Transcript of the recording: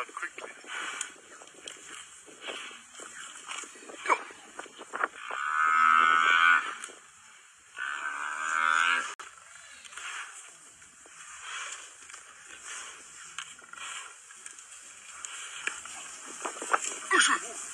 down quickly. Go.